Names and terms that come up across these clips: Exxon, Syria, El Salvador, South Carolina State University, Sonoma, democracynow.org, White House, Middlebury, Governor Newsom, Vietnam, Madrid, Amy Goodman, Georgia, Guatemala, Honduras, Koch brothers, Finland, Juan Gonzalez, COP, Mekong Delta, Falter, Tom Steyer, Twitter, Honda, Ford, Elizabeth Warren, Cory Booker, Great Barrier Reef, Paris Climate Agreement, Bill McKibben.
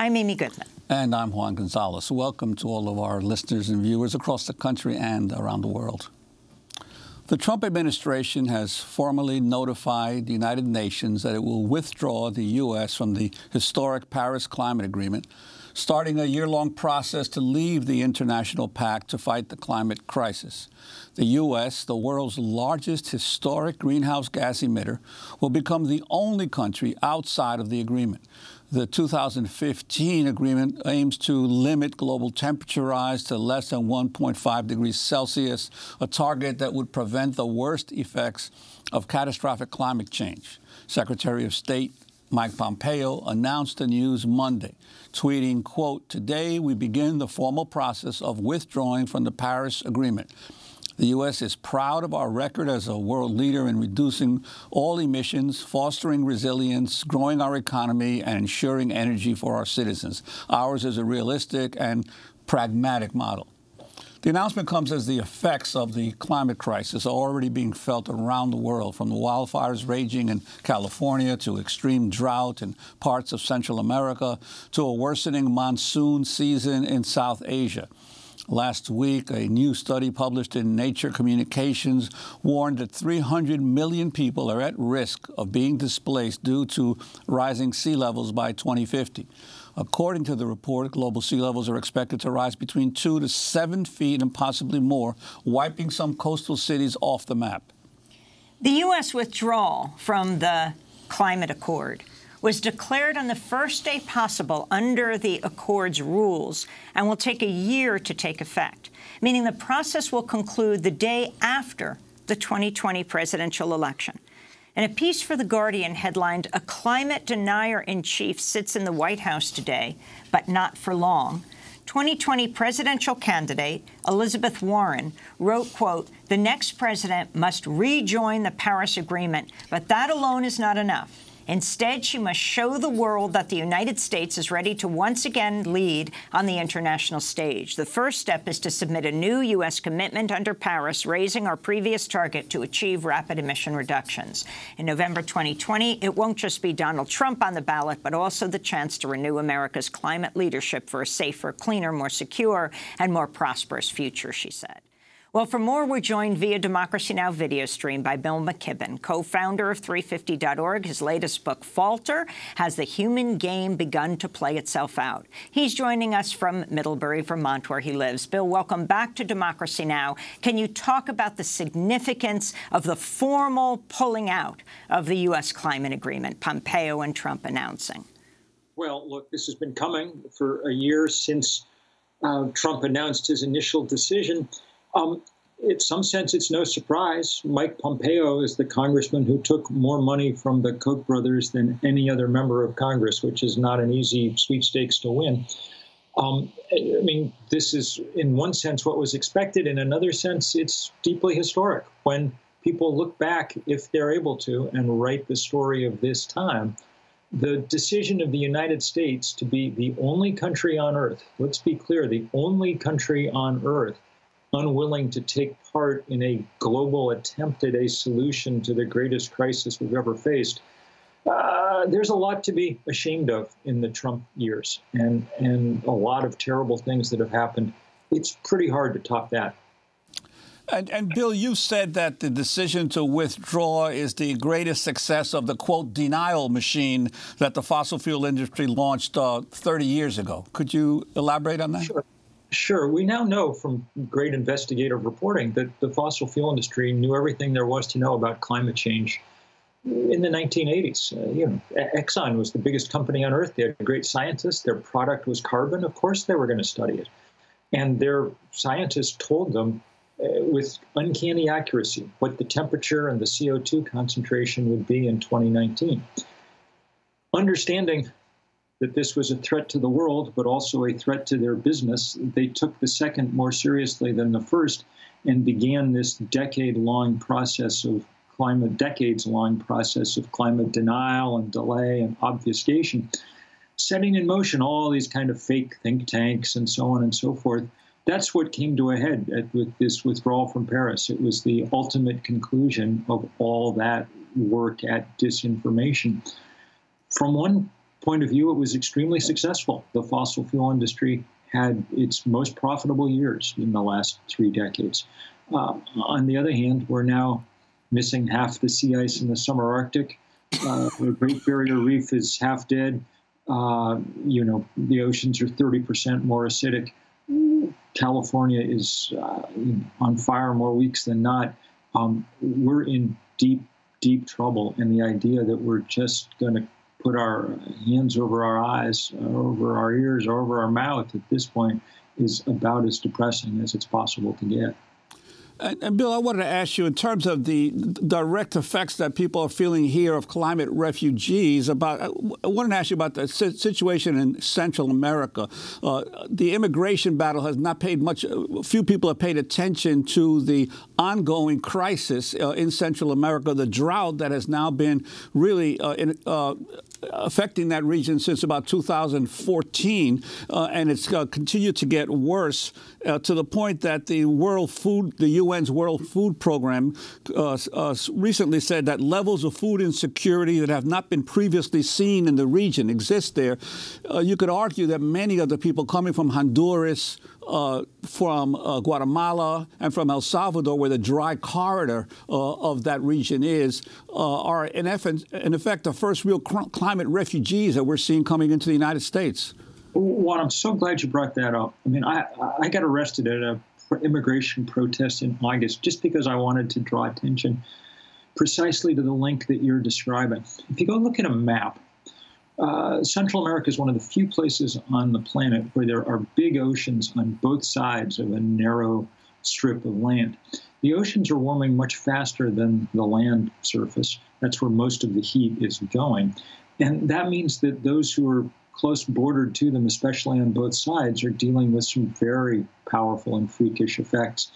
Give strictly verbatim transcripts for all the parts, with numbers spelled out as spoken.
I'm Amy Goodman. And I'm Juan Gonzalez. Welcome to all of our listeners and viewers across the country and around the world. The Trump administration has formally notified the United Nations that it will withdraw the U S from the historic Paris Climate Agreement, starting a year-long process to leave the international pact to fight the climate crisis. The U S, the world's largest historic greenhouse gas emitter, will become the only country outside of the agreement. The two thousand fifteen agreement aims to limit global temperature rise to less than one point five degrees Celsius, a target that would prevent the worst effects of catastrophic climate change. Secretary of State Mike Pompeo announced the news Monday, tweeting, quote, "Today we begin the formal process of withdrawing from the Paris Agreement. The U S is proud of our record as a world leader in reducing all emissions, fostering resilience, growing our economy, and ensuring energy for our citizens. Ours is a realistic and pragmatic model." The announcement comes as the effects of the climate crisis are already being felt around the world, from the wildfires raging in California to extreme drought in parts of Central America to a worsening monsoon season in South Asia. Last week, a new study published in Nature Communications warned that three hundred million people are at risk of being displaced due to rising sea levels by twenty fifty. According to the report, global sea levels are expected to rise between two to seven feet and possibly more, wiping some coastal cities off the map. The U S withdrawal from the climate accord was declared on the first day possible under the Accord's rules and will take a year to take effect, meaning the process will conclude the day after the twenty twenty presidential election. In a piece for The Guardian headlined, "A Climate Denier-in-Chief Sits in the White House Today, But Not for Long," twenty twenty presidential candidate Elizabeth Warren wrote, quote, "The next president must rejoin the Paris Agreement, but that alone is not enough. Instead, she must show the world that the United States is ready to once again lead on the international stage. The first step is to submit a new U S commitment under Paris, raising our previous target to achieve rapid emission reductions." In November twenty twenty, it won't just be Donald Trump on the ballot, but also the chance to renew America's climate leadership for a safer, cleaner, more secure and more prosperous future, she said. Well, for more, we're joined via Democracy Now! Video stream by Bill McKibben, co-founder of three fifty dot org. His latest book, Falter, has the human game begun to play itself out. He's joining us from Middlebury, Vermont, where he lives. Bill, welcome back to Democracy Now! Can you talk about the significance of the formal pulling out of the U S climate agreement Pompeo and Trump announcing? Well, look, this has been coming for a year since uh, Trump announced his initial decision. Um, in some sense, it's no surprise. Mike Pompeo is the congressman who took more money from the Koch brothers than any other member of Congress, which is not an easy sweepstakes to win. Um, I mean, this is, in one sense, what was expected. In another sense, it's deeply historic. When people look back, if they're able to, and write the story of this time, the decision of the United States to be the only country on Earth, let's be clear, the only country on Earth unwilling to take part in a global attempt at a solution to the greatest crisis we've ever faced. Uh, there's a lot to be ashamed of in the Trump years, and, and a lot of terrible things that have happened. It's pretty hard to top that. And, and, Bill, you said that the decision to withdraw is the greatest success of the, quote, denial machine that the fossil fuel industry launched uh, thirty years ago. Could you elaborate on that? Sure. Sure. We now know from great investigative reporting that the fossil fuel industry knew everything there was to know about climate change in the nineteen eighties. Uh, you know, Exxon was the biggest company on Earth. They had great scientists. Their product was carbon. Of course they were going to study it. And their scientists told them uh, with uncanny accuracy what the temperature and the C O two concentration would be in twenty nineteen. Understanding that this was a threat to the world, but also a threat to their business, they took the second more seriously than the first and began this decade-long process of climate, decades-long process of climate denial and delay and obfuscation, setting in motion all these kind of fake think tanks and so on and so forth. That's what came to a head at, with this withdrawal from Paris. It was the ultimate conclusion of all that work at disinformation. From one point of view, it was extremely successful. The fossil fuel industry had its most profitable years in the last three decades. Uh, on the other hand, we're now missing half the sea ice in the summer Arctic. Uh, the Great Barrier Reef is half dead. Uh, you know, the oceans are thirty percent more acidic. California is uh, on fire more weeks than not. Um, we're in deep, deep trouble. And the idea that we're just going to put our hands over our eyes, over our ears, or over our mouth at this point is about as depressing as it's possible to get. And, Bill, I wanted to ask you, in terms of the direct effects that people are feeling here of climate refugees, about, I wanted to ask you about the situation in Central America. Uh, the immigration battle has not paid much, few people have paid attention to the ongoing crisis uh, in Central America, the drought that has now been really uh, in, uh, affecting that region since about two thousand fourteen, uh, and it's uh, continued to get worse uh, to the point that the World Food, the U N's World Food Program uh, uh, recently said that levels of food insecurity that have not been previously seen in the region exist there. Uh, you could argue that many of the people coming from Honduras, Uh, from uh, Guatemala and from El Salvador, where the dry corridor uh, of that region is, uh, are in effect, in effect the first real climate refugees that we're seeing coming into the United States. Juan, I'm so glad you brought that up. I mean, I, I got arrested at an immigration protest in August just because I wanted to draw attention precisely to the link that you're describing. If you go look at a map, Uh, Central America is one of the few places on the planet where there are big oceans on both sides of a narrow strip of land. The oceans are warming much faster than the land surface. That's where most of the heat is going. And that means that those who are close bordered to them, especially on both sides, are dealing with some very powerful and freakish effects.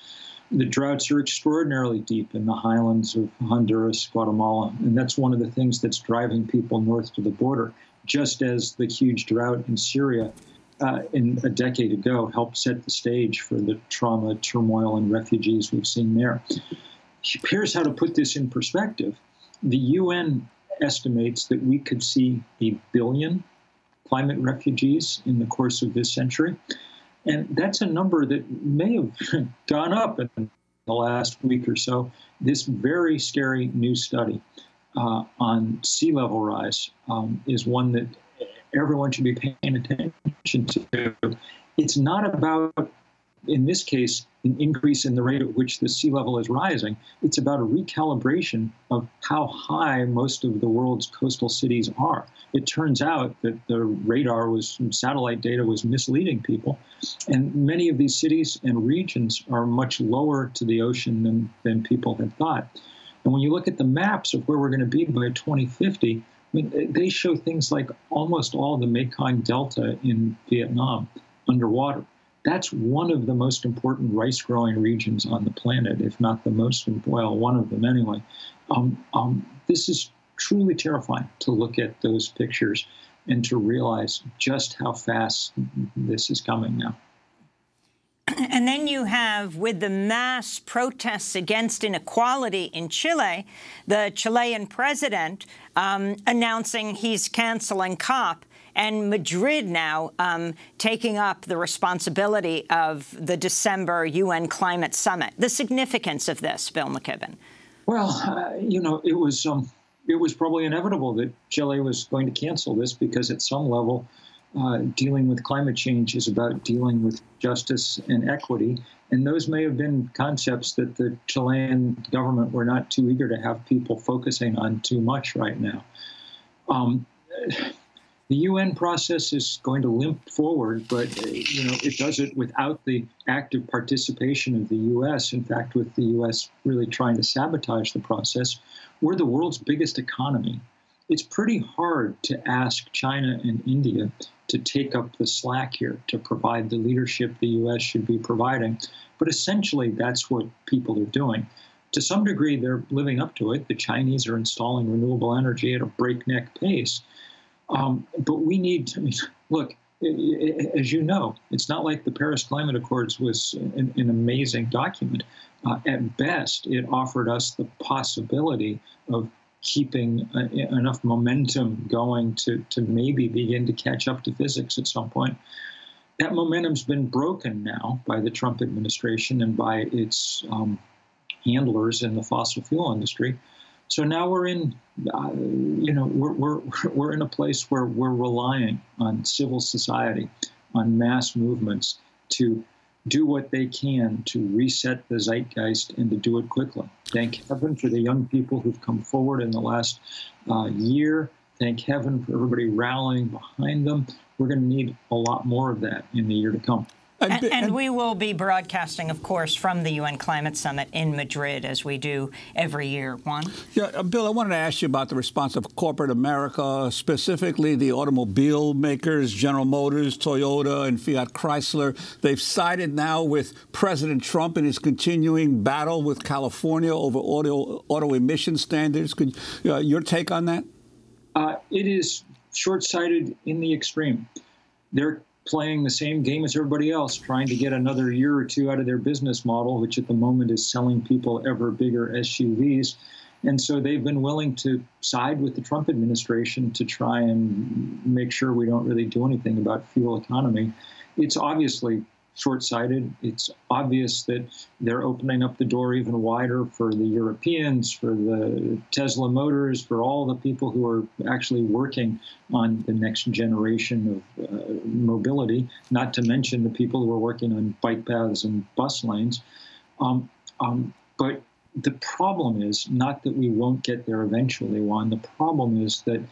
The droughts are extraordinarily deep in the highlands of Honduras, Guatemala, and that's one of the things that's driving people north to the border, just as the huge drought in Syria uh, in a decade ago helped set the stage for the trauma, turmoil, and refugees we've seen there. Here's how to put this in perspective. The U N estimates that we could see a billion climate refugees in the course of this century, and that's a number that may have gone up in the last week or so. This very scary new study Uh, on sea level rise um, is one that everyone should be paying attention to. It's not about, in this case, an increase in the rate at which the sea level is rising. It's about a recalibration of how high most of the world's coastal cities are. It turns out that the radar was, satellite data was misleading people. And many of these cities and regions are much lower to the ocean than, than people had thought. And when you look at the maps of where we're going to be by twenty fifty, I mean, they show things like almost all the Mekong Delta in Vietnam underwater. That's one of the most important rice-growing regions on the planet, if not the most, well, one of them anyway. Um, um, this is truly terrifying to look at those pictures and to realize just how fast this is coming now. And then you have, with the mass protests against inequality in Chile, the Chilean president um, announcing he's canceling COP, and Madrid now um, taking up the responsibility of the December U N climate summit. The significance of this, Bill McKibben. Well, uh, you know, it was um, it was probably inevitable that Chile was going to cancel this because, at some level, Uh, dealing with climate change is about dealing with justice and equity, and those may have been concepts that the Chilean government were not too eager to have people focusing on too much right now. Um, the U N process is going to limp forward, but you know it does it without the active participation of the U S. In fact, with the U S really trying to sabotage the process, we're the world's biggest economy. It's pretty hard to ask China and India to take up the slack here, to provide the leadership the U S should be providing. But essentially, that's what people are doing. To some degree, they're living up to it. The Chinese are installing renewable energy at a breakneck pace. Um, but we need, I mean, look, as you know, it's not like the Paris Climate Accords was an, an amazing document. Uh, at best, it offered us the possibility of keeping a, enough momentum going to, to maybe begin to catch up to physics at some point. That momentum's been broken now by the Trump administration and by its um, handlers in the fossil fuel industry. So now we're in, uh, you know, we're, we're, we're in a place where we're relying on civil society, on mass movements to do what they can to reset the zeitgeist and to do it quickly. Thank heaven for the young people who've come forward in the last uh, year. Thank heaven for everybody rallying behind them. We're going to need a lot more of that in the year to come. And, and we will be broadcasting, of course, from the U N Climate Summit in Madrid, as we do every year. Juan? Yeah, Bill, I wanted to ask you about the response of corporate America, specifically the automobile makers, General Motors, Toyota, and Fiat Chrysler. They've sided now with President Trump in his continuing battle with California over auto, auto emission standards. Could, uh, your take on that? Uh, it is short-sighted in the extreme. They're playing the same game as everybody else, trying to get another year or two out of their business model, which at the moment is selling people ever bigger S U Vs. And so they've been willing to side with the Trump administration to try and make sure we don't really do anything about fuel economy. It's obviously short-sighted. It's obvious that they're opening up the door even wider for the Europeans, for the Tesla Motors, for all the people who are actually working on the next generation of uh, mobility, not to mention the people who are working on bike paths and bus lanes. Um, um, but the problem is not that we won't get there eventually, Juan. The problem is that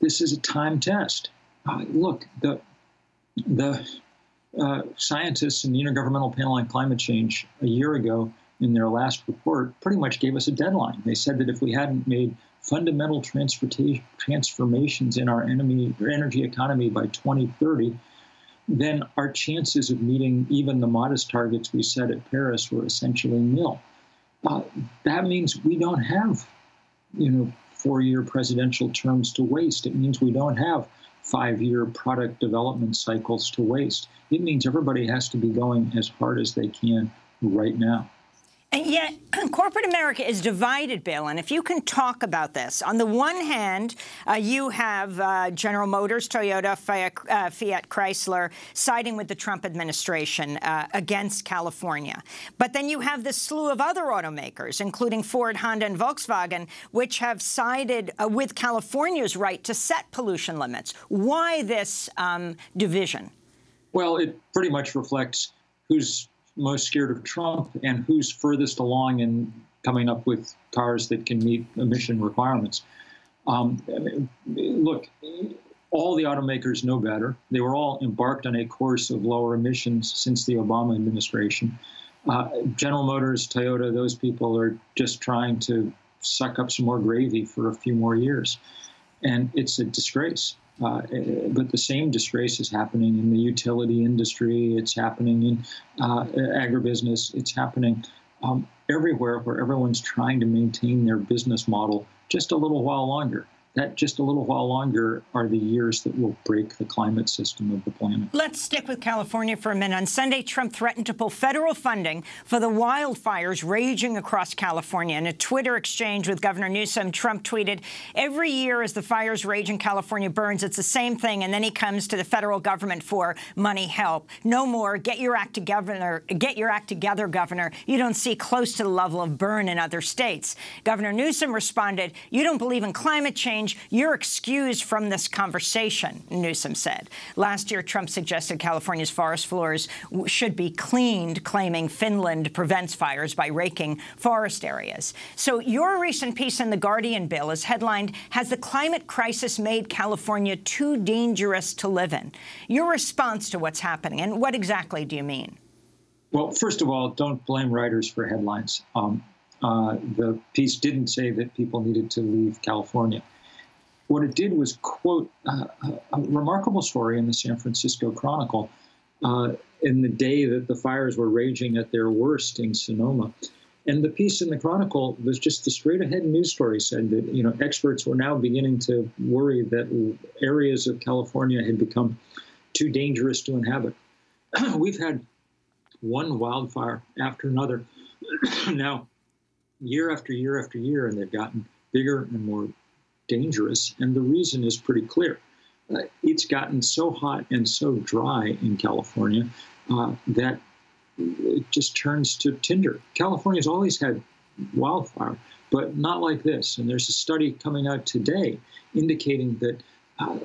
this is a time test. Uh, look, the the... Uh, scientists in the Intergovernmental Panel on Climate Change a year ago in their last report pretty much gave us a deadline. They said that if we hadn't made fundamental transformations in our enemy, or energy economy by twenty thirty, then our chances of meeting even the modest targets we set at Paris were essentially nil. Uh, that means we don't have, you know, four-year presidential terms to waste. It means we don't have five-year product development cycles to waste. It means everybody has to be going as hard as they can right now. And yet, corporate America is divided, Bill, and if you can talk about this. On the one hand, uh, you have uh, General Motors, Toyota, Fiat, uh, Fiat Chrysler siding with the Trump administration uh, against California. But then you have this slew of other automakers, including Ford, Honda and Volkswagen, which have sided uh, with California's right to set pollution limits. Why this um, division? Well, it pretty much reflects who's most scared of Trump and who's furthest along in coming up with cars that can meet emission requirements. Um, I mean, look, all the automakers know better. They were all embarked on a course of lower emissions since the Obama administration. Uh, General Motors, Toyota, those people are just trying to suck up some more gravy for a few more years. And it's a disgrace. Uh, but the same disgrace is happening in the utility industry. It's happening in uh, agribusiness. It's happening um, everywhere where everyone's trying to maintain their business model just a little while longer. That just a little while longer are the years that will break the climate system of the planet. Let's stick with California for a minute. On Sunday, Trump threatened to pull federal funding for the wildfires raging across California. In a Twitter exchange with Governor Newsom, Trump tweeted, "Every year as the fires rage in California burns, it's the same thing." And then he comes to the federal government for money help. No more. Get your act together, get your act together, Governor. You don't see close to the level of burn in other states. Governor Newsom responded, "You don't believe in climate change. You're excused from this conversation," Newsom said. Last year, Trump suggested California's forest floors should be cleaned, claiming Finland prevents fires by raking forest areas. So your recent piece in The Guardian, Bill, is headlined, "Has the Climate Crisis Made California Too Dangerous to Live In?" Your response to what's happening, and what exactly do you mean? Well, first of all, don't blame writers for headlines. Um, uh, the piece didn't say that people needed to leave California. What it did was quote uh, a remarkable story in the San Francisco Chronicle uh, in the day that the fires were raging at their worst in Sonoma. And the piece in the Chronicle was just the straight-ahead news story, said that, you know, experts were now beginning to worry that areas of California had become too dangerous to inhabit. We've had one wildfire after another now, year after year after year, and they've gotten bigger and more dangerous. And the reason is pretty clear. Uh, it's gotten so hot and so dry in California uh, that it just turns to tinder. California's always had wildfire, but not like this. And there's a study coming out today indicating that uh,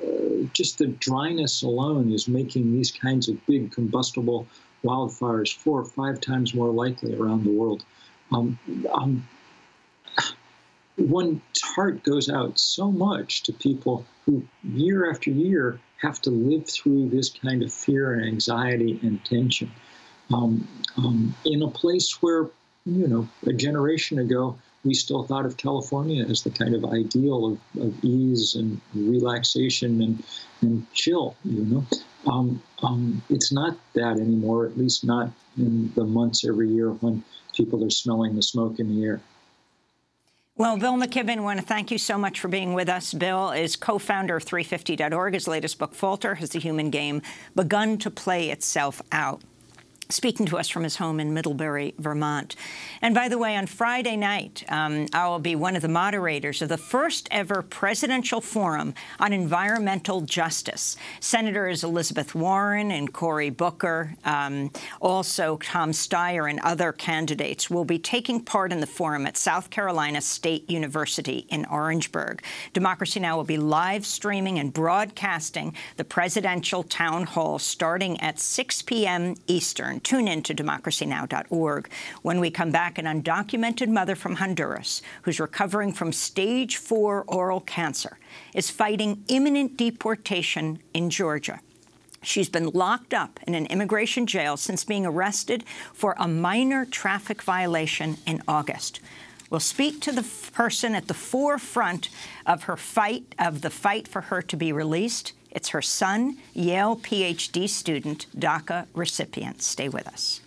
just the dryness alone is making these kinds of big combustible wildfires four or five times more likely around the world. Um, um, one's heart goes out so much to people who year after year have to live through this kind of fear and anxiety and tension. Um, um, in a place where, you know, a generation ago, we still thought of California as the kind of ideal of, of ease and relaxation and, and chill, you know. Um, um, it's not that anymore, at least not in the months every year when people are smelling the smoke in the air. Well, Bill McKibben, I want to thank you so much for being with us. Bill is co-founder of three fifty dot org. His latest book, Falter, has the human game begun to play itself out. Speaking to us from his home in Middlebury, Vermont. And by the way, on Friday night, um, I will be one of the moderators of the first-ever presidential forum on environmental justice. Senators Elizabeth Warren and Cory Booker, um, also Tom Steyer and other candidates, will be taking part in the forum at South Carolina State University in Orangeburg. Democracy Now! Will be live streaming and broadcasting the presidential town hall starting at six p m Eastern. Tune in to democracy now dot org. When we come back, an undocumented mother from Honduras who's recovering from stage four oral cancer is fighting imminent deportation in Georgia. She's been locked up in an immigration jail since being arrested for a minor traffic violation in August. We'll speak to the person at the forefront of her fight, of the fight for her to be released. It's her son, Yale PhD student, DACA recipient. Stay with us.